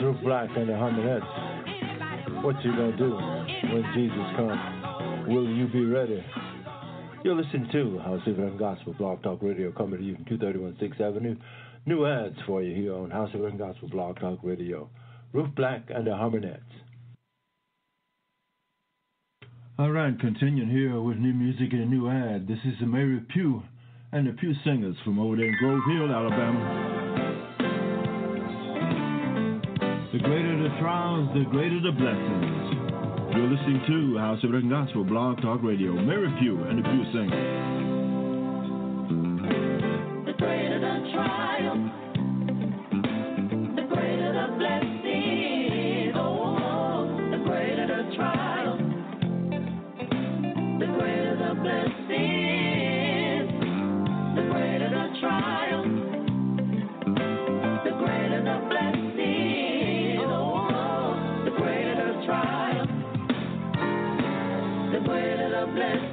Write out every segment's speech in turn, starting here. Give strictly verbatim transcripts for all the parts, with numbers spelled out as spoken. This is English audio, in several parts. Roof Black and the Harmonettes. What you gonna do when Jesus comes? Will you be ready? You're listening to Howcee Productions Gospel Blog Talk Radio, coming to you from two thirty-one sixth Avenue. New ads for you here on Howcee Productions Gospel Blog Talk Radio. Roof Black and the Harmonettes. All right, continuing here with new music and a new ad. This is the Mary Pugh and the Pugh Singers from over there in Grove Hill, Alabama. The greater the trials, the greater the blessings. You're listening to House of Gospel Blog Talk Radio. Mary Pugh and the Pugh Singers. The greater the trial. Blessing.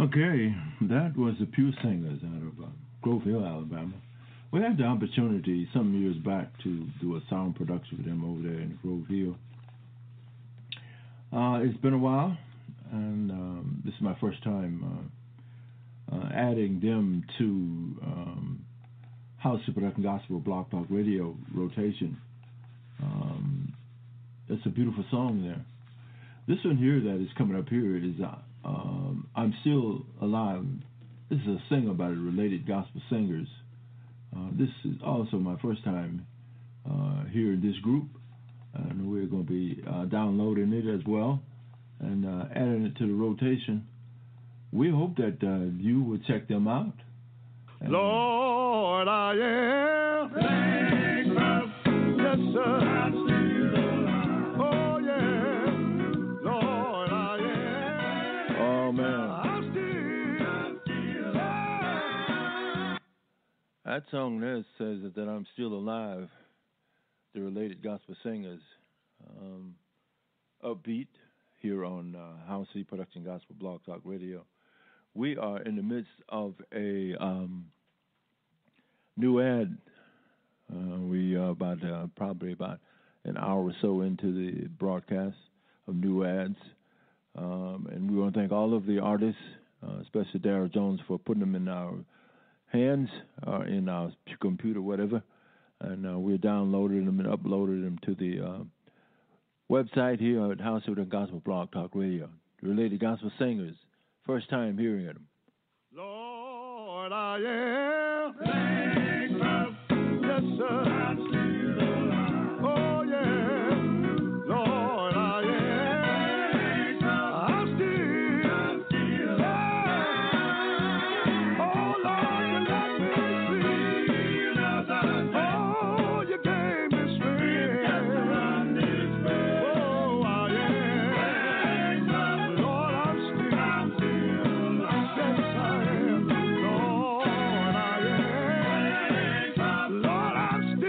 Okay, that was the Pugh Singers out of uh, Grove Hill, Alabama. We had the opportunity some years back to do a sound production with them over there in Grove Hill. Uh, it's been a while, and um, this is my first time uh, uh, adding them to um, Howcee Productions Gospel Blog Talk Radio rotation. Um, it's a beautiful song there. This one here that is coming up here is uh, um, I'm Still Alive. This is a single by the Related Gospel Singers. Uh, this is also my first time uh, here in this group, and we're going to be uh, downloading it as well and uh, adding it to the rotation. We hope that uh, you will check them out. And Lord, I am thankful. Yes, sir. I'm still alive. Oh, yeah. Lord, I am. Oh, man. I'm still, I'm still alive. That song there says that I'm still alive. The Related Gospel Singers, um, upbeat here on uh, Howcee Productions Gospel Blog Talk Radio. We are in the midst of a um, new ad. Uh, we are about uh, probably about an hour or so into the broadcast of new ads, um, and we want to thank all of the artists, uh, especially Darrell Jones, for putting them in our hands or in our computer, whatever. And uh, we're downloading them and uploading them to the uh, website here at House of the Gospel Blog Talk Radio. Related Gospel Singers, first time hearing them. Lord, I am thankful. Yes, sir. I'm still alive. Oh, yeah. Lord, I am thankful. I'm still, I'm still alive. Oh, Lord, let me see. I'm still alive. Lord, I'm still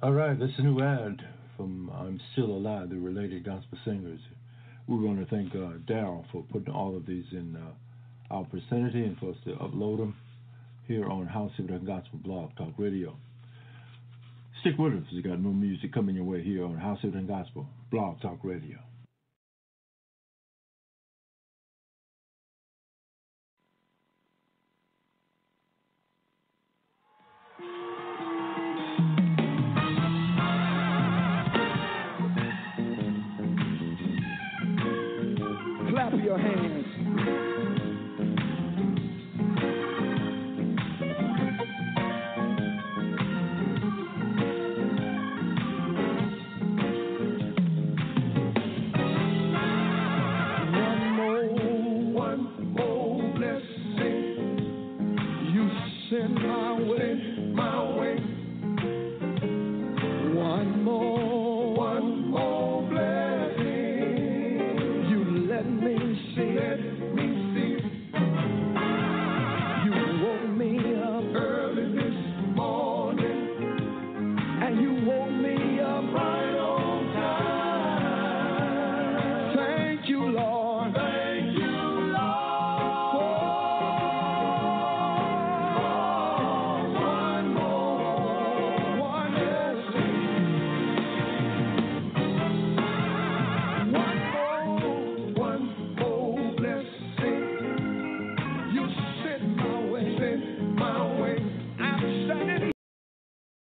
All right, that's a new ad from I'm Still Alive, the Related Gospel Singers. We want to thank uh, Darrell for putting all of these in uh, our vicinity and for us to upload them here on Howcee Productions Gospel Blog Talk Radio. Stick with us. We got new music coming your way here on Howcee Productions Gospel Blog Talk Radio. Clap your hands. Send my way, my way, one more.